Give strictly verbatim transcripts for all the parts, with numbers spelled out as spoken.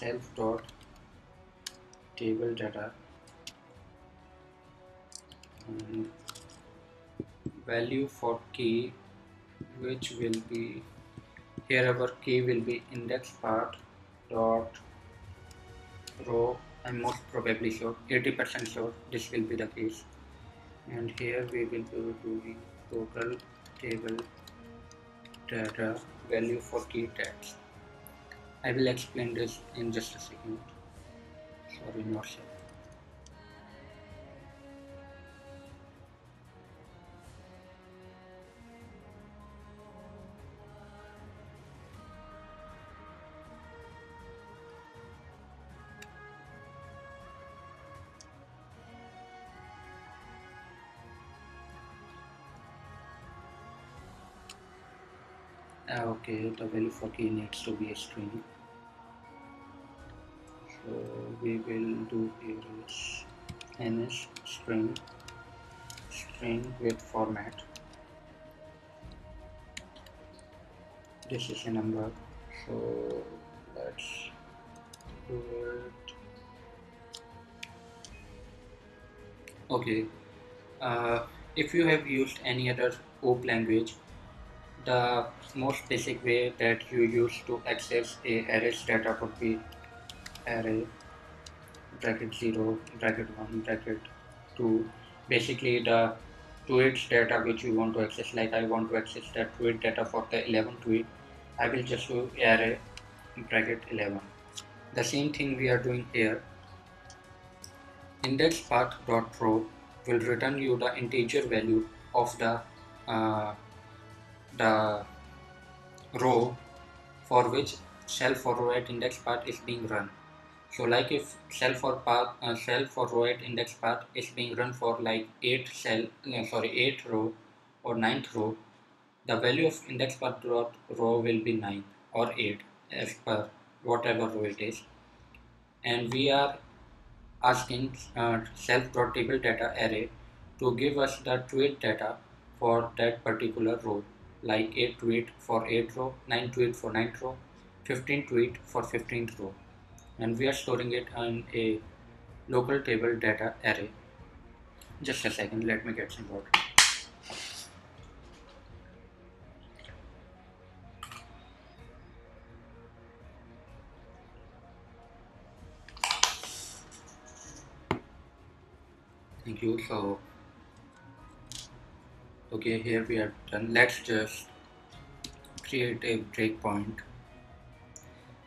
self dot table data um, value for key, which will be here our key will be index path dot row. I'm most probably sure, eighty percent sure this will be the case, and here we will be doing total table data value for key tags. I will explain this in just a second. Sorry, not sure. Ah, okay, the value for key needs to be a string. So we will do here is N S string, string with format. This is a number, so let's do it. Okay, uh, if you have used any other O O P language, the most basic way that you use to access a array's data would be array bracket zero bracket one bracket two, basically the tweets data which you want to access. Like I want to access the tweet data for the eleven tweet, I will just do array bracket eleven. The same thing we are doing here. Index path dot row will return you the integer value of the uh, the row for which self or row at index path is being run. So like if self or path uh, self or row at index path is being run for like eight cell no, sorry eight row or ninth row, the value of index path dot row will be nine or eight as per whatever row it is, and we are asking uh, self dot table data array to give us the tweet data for that particular row, like eight tweet for eight row, nine tweet for ninth row, fifteen tweet for fifteenth row, and we are storing it on a local table data array. Just a second, let me get some water. Thank you. So okay, here we are done. Let's just create a breakpoint.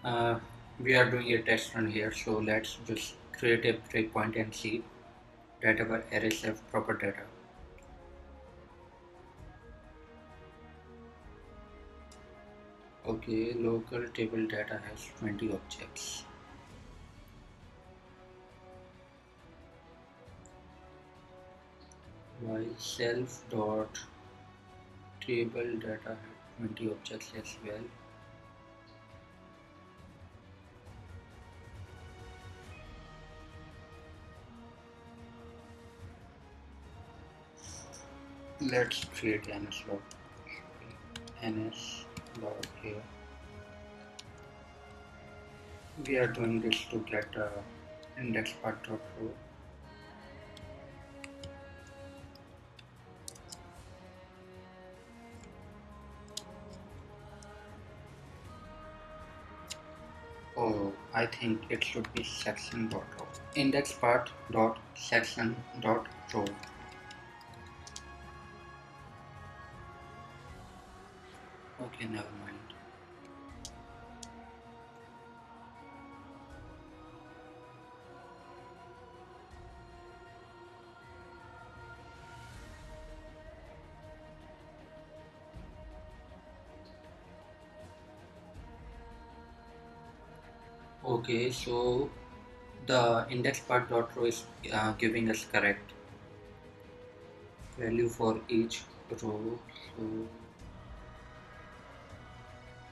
Uh, we are doing a test run here, so let's just create a breakpoint and see that our arrays have proper data. Okay, local table data has twenty objects. While self dot table data had twenty objects as well. Let's create N S log. N S log here. We are doing this to get uh, index path dot row. Oh, I think it should be section dot row. Index path dot section dot row. Okay, never mind. Okay, so the index path dot row is uh, giving us correct value for each row. So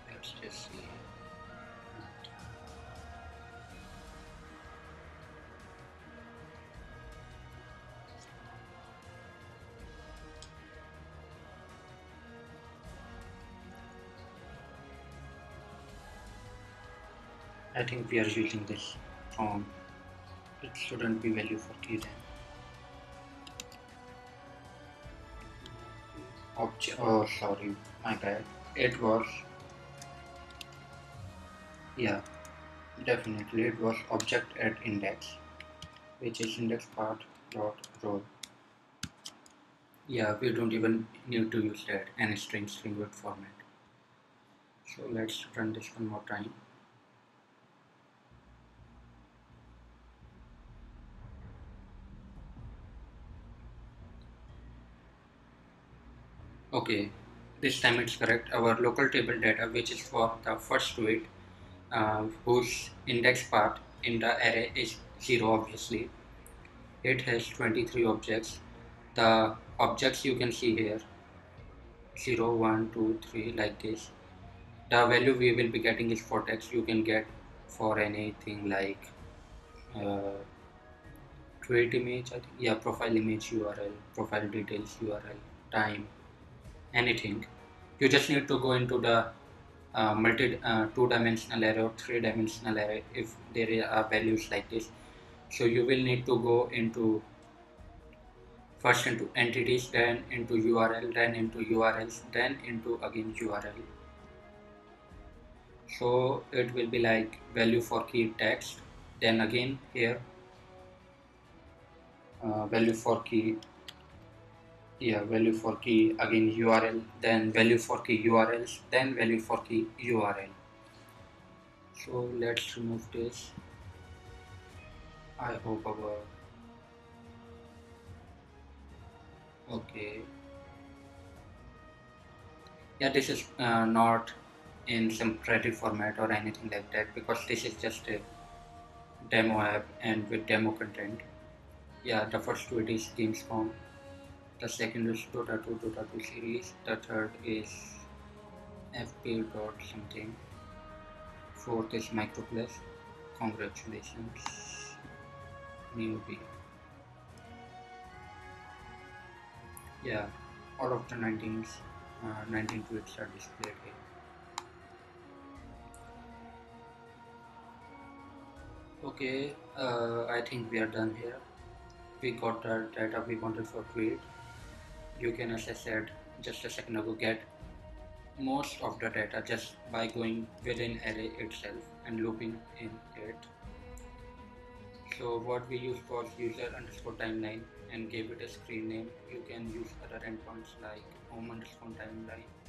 let's just see. I think we are using this from, it shouldn't be value forty then. Object, oh sorry, my bad, it was, yeah, definitely it was object at index, which is index path dot role. Yeah, we don't even need to use that N S string string word format. So let's run this one more time. Okay, this time it's correct. Our local table data, which is for the first tweet uh, whose index path in the array is zero, obviously it has twenty-three objects. The objects you can see here, zero, one, two, three, like this. The value we will be getting is for text. You can get for anything like uh, tweet image, I think. Yeah, profile image U R L, profile details U R L, time, anything. You just need to go into the uh, multi uh, two-dimensional array or three-dimensional array if there are values like this. So you will need to go into first into entities, then into U R L, then into U R Ls, then into again U R L. So it will be like value for key text, then again here uh, value for key, yeah, value for key, again U R L, then value for key U R Ls, then value for key U R L. So let's remove this. I hope our, okay, yeah, this is uh, not in some predictive format or anything like that, because this is just a demo app and with demo content. Yeah, the first tweet is Gamescom, the second is Dota two Dota two series, the third is F P dot something, fourth is Microplus, congratulations newbie. Yeah, all of the nineteen tweets are displayed here. Okay, uh, I think we are done here. We got the data we wanted for tweet. You can, as I said just a second ago, get most of the data just by going within array itself and looping in it. So what we used was user underscore timeline and gave it a screen name. You can use other endpoints like home underscore timeline.